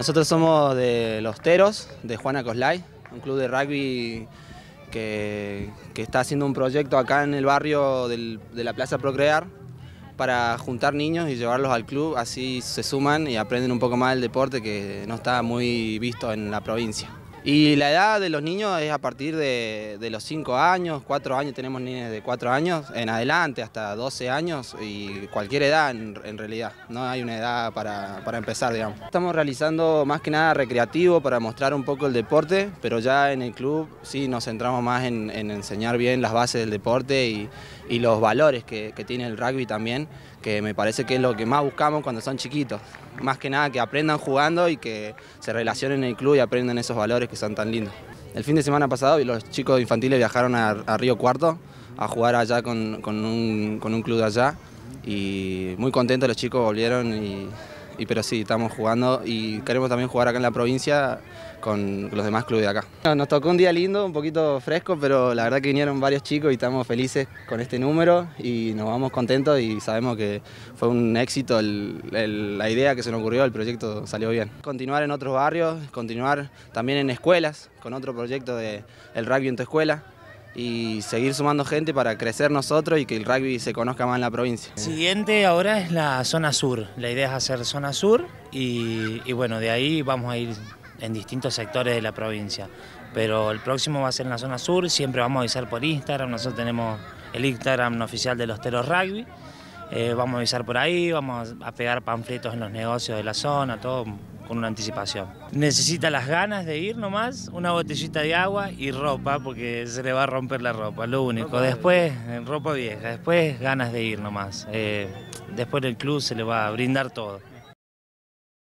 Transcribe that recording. Nosotros somos de los Teros, de Juana Coslay, un club de rugby que está haciendo un proyecto acá en el barrio de la Plaza Procrear para juntar niños y llevarlos al club, así se suman y aprenden un poco más del deporte que no está muy visto en la provincia. Y la edad de los niños es a partir de los 5 años, 4 años, tenemos niños de 4 años en adelante, hasta 12 años y cualquier edad en realidad, no hay una edad para empezar, digamos. Estamos realizando más que nada recreativo para mostrar un poco el deporte, pero ya en el club sí nos centramos más en enseñar bien las bases del deporte y los valores que tiene el rugby también, que me parece que es lo que más buscamos cuando son chiquitos. Más que nada que aprendan jugando y que se relacionen en el club y aprendan esos valores que son tan lindos. El fin de semana pasado los chicos infantiles viajaron a Río Cuarto a jugar allá con un club de allá y muy contentos los chicos, volvieron pero sí, estamos jugando y queremos también jugar acá en la provincia con los demás clubes de acá. Nos tocó un día lindo, un poquito fresco, pero la verdad que vinieron varios chicos y estamos felices con este número y nos vamos contentos y sabemos que fue un éxito la idea que se nos ocurrió, el proyecto salió bien. Continuar en otros barrios, continuar también en escuelas, con otro proyecto de el rugby en tu escuela, y seguir sumando gente para crecer nosotros y que el rugby se conozca más en la provincia. Siguiente ahora es la zona sur, la idea es hacer zona sur y bueno, de ahí vamos a ir en distintos sectores de la provincia, pero el próximo va a ser en la zona sur, siempre vamos a avisar por Instagram, nosotros tenemos el Instagram oficial de los Teros Rugby, vamos a avisar por ahí, vamos a pegar panfletos en los negocios de la zona, todo con una anticipación. Necesita las ganas de ir nomás, una botellita de agua y ropa, porque se le va a romper la ropa, lo único. Después, ropa vieja, después ganas de ir nomás. Después en el club se le va a brindar todo.